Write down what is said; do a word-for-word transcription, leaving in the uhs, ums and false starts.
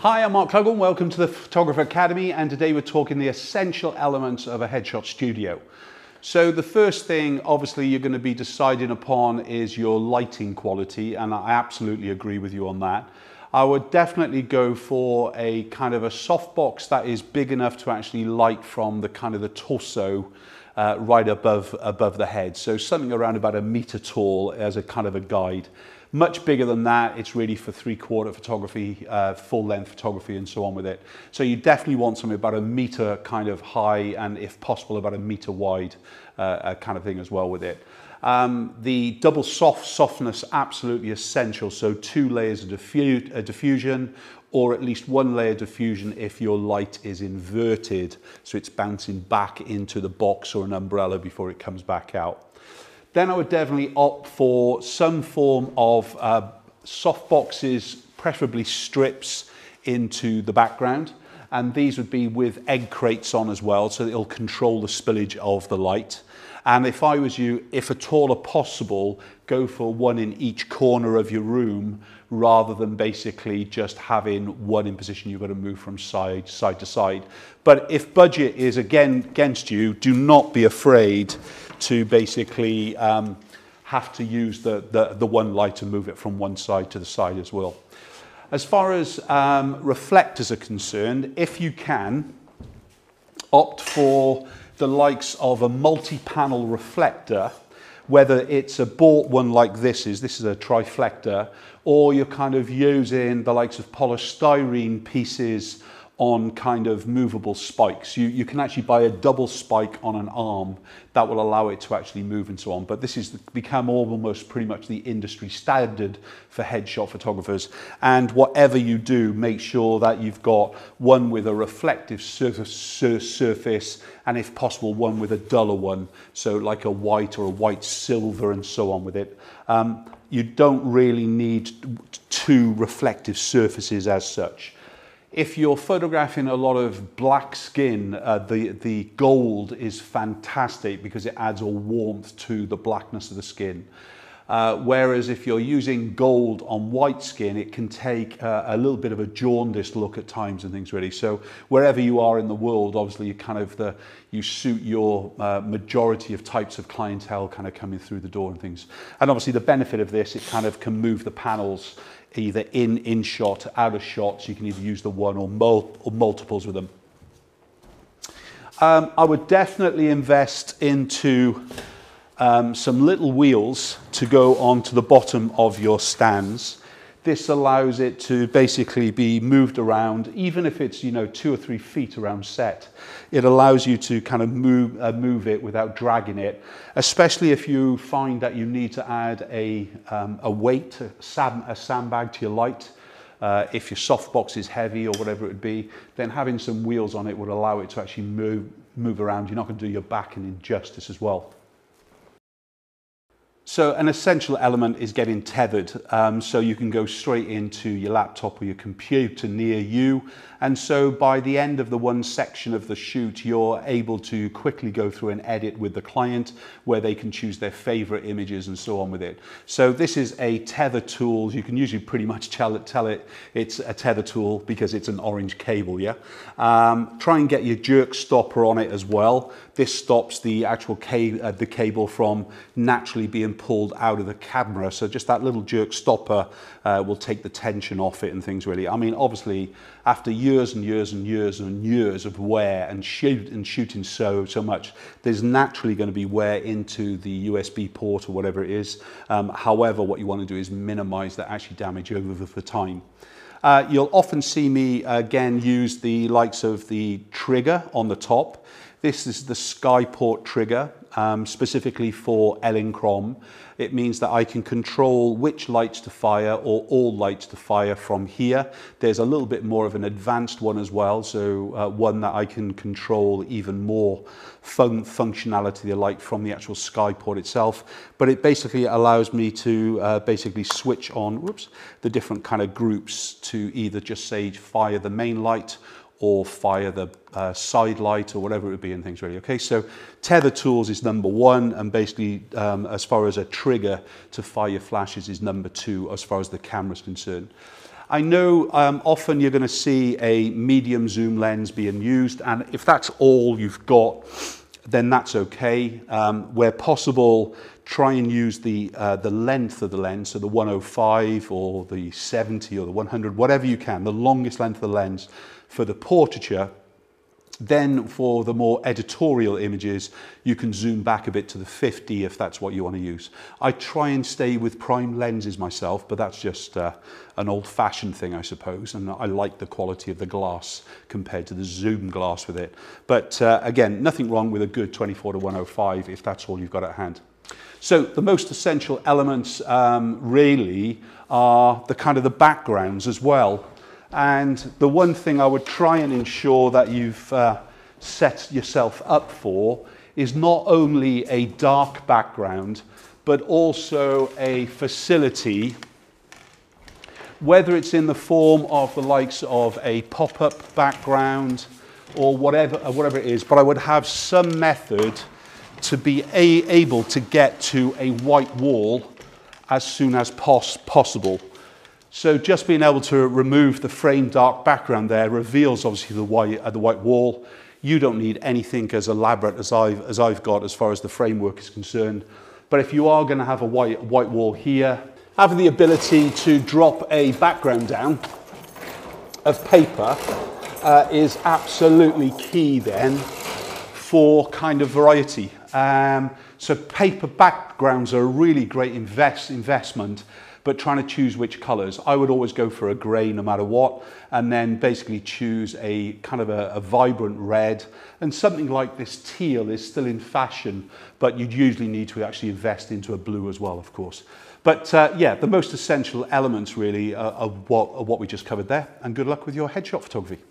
Hi, I'm Mark Coggan. Welcome to the Photographer Academy, and today we're talking the essential elements of a headshot studio. So the first thing, obviously, you're going to be deciding upon is your lighting quality, and I absolutely agree with you on that. I would definitely go for a kind of a softbox that is big enough to actually light from the kind of the torso uh, right above, above the head. So something around about a meter tall as a kind of a guide. Much bigger than that, it's really for three-quarter photography, uh, full-length photography and so on with it. So you definitely want something about a meter kind of high and if possible about a meter wide uh, kind of thing as well with it. Um, the double soft softness, absolutely essential. So two layers of diffu uh, diffusion, or at least one layer of diffusion if your light is inverted. So it's bouncing back into the box or an umbrella before it comes back out. Then I would definitely opt for some form of uh, soft boxes, preferably strips into the background. And these would be with egg crates on as well, so it'll control the spillage of the light. And if I was you, if at all possible, go for one in each corner of your room rather than basically just having one in position you've got to move from side, side to side. But if budget is again against you, do not be afraid to basically um, have to use the, the, the one light and move it from one side to the side as well. As far as um, reflectors are concerned, if you can, opt for the likes of a multi-panel reflector, whether it's a bought one like this is, this is a triflector, or you're kind of using the likes of polystyrene pieces on kind of movable spikes. You, you can actually buy a double spike on an arm that will allow it to actually move and so on. But this has become almost pretty much the industry standard for headshot photographers. And whatever you do, make sure that you've got one with a reflective surface, sur surface and if possible, one with a duller one. So like a white or a white silver and so on with it. Um, you don't really need two reflective surfaces as such. If you're photographing a lot of black skin, uh, the, the gold is fantastic because it adds a warmth to the blackness of the skin. Uh, whereas if you're using gold on white skin, it can take uh, a little bit of a jaundiced look at times and things really. So wherever you are in the world, obviously you kind of the, you suit your uh, majority of types of clientele kind of coming through the door and things. And obviously the benefit of this, it kind of can move the panels either in, in shot, out of shot, so you can either use the one or, mul or multiples with them. Um, I would definitely invest into Um, some little wheels to go onto the bottom of your stands. This allows it to basically be moved around, even if it's, you know, two or three feet around set. It allows you to kind of move, uh, move it without dragging it, especially if you find that you need to add a, um, a weight, a, sand, a sandbag to your light. Uh, if your softbox is heavy or whatever it would be, then having some wheels on it would allow it to actually move, move around. You're not going to do your back an injustice as well. So an essential element is getting tethered, um, so you can go straight into your laptop or your computer near you, and so by the end of the one section of the shoot you're able to quickly go through and edit with the client where they can choose their favorite images and so on with it. So this is a tether tool. You can usually pretty much tell it, tell it it's a tether tool because it's an orange cable, yeah? Um, try and get your jerk stopper on it as well. This stops the actual cable, uh, the cable from naturally being pulled out of the camera, so just that little jerk stopper uh, will take the tension off it and things really. I mean, obviously after years and years and years and years of wear and shoot and shooting so so much, there's naturally going to be wear into the U S B port or whatever it is. Um, however, what you want to do is minimize that actually damage over the time. Uh, you'll often see me again use the likes of the trigger on the top. This is the Skyport trigger, um, specifically for Elinchrom. It means that I can control which lights to fire or all lights to fire from here. There's a little bit more of an advanced one as well, so uh, one that I can control even more fun functionality, the light from the actual Skyport itself. But it basically allows me to uh, basically switch on whoops, the different kind of groups to either just say fire the main light or fire the uh, side light or whatever it would be and things really. Okay, so tether tools is number one, and basically um, as far as a trigger to fire your flashes is number two as far as the camera's concerned. I know um, often you're going to see a medium zoom lens being used, and if that's all you've got, then that's okay. Um, where possible, try and use the, uh, the length of the lens, so the one oh five or the seventy or the one hundred, whatever you can, the longest length of the lens for the portraiture. Then for the more editorial images, you can zoom back a bit to the fifty if that's what you want to use. I try and stay with prime lenses myself, but that's just uh, an old-fashioned thing, I suppose, and I like the quality of the glass compared to the zoom glass with it. But uh, again, nothing wrong with a good twenty-four to one oh five if that's all you've got at hand. So the most essential elements um, really are the kind of the backgrounds as well. And the one thing I would try and ensure that you've uh, set yourself up for is not only a dark background, but also a facility, whether it's in the form of the likes of a pop-up background or whatever, or whatever it is, but I would have some method to be a able to get to a white wall as soon as pos possible. So just being able to remove the frame dark background there reveals obviously the white, uh, the white wall. You don't need anything as elaborate as I've, as I've got as far as the framework is concerned. But if you are going to have a white, white wall here, having the ability to drop a background down of paper uh, is absolutely key then for kind of variety. Um, so paper backgrounds are a really great invest, investment. But trying to choose which colors. I would always go for a gray no matter what, and then basically choose a kind of a, a vibrant red, and something like this teal is still in fashion, but you'd usually need to actually invest into a blue as well, of course. But uh, yeah, the most essential elements really are, are, what, are what we just covered there, and good luck with your headshot photography.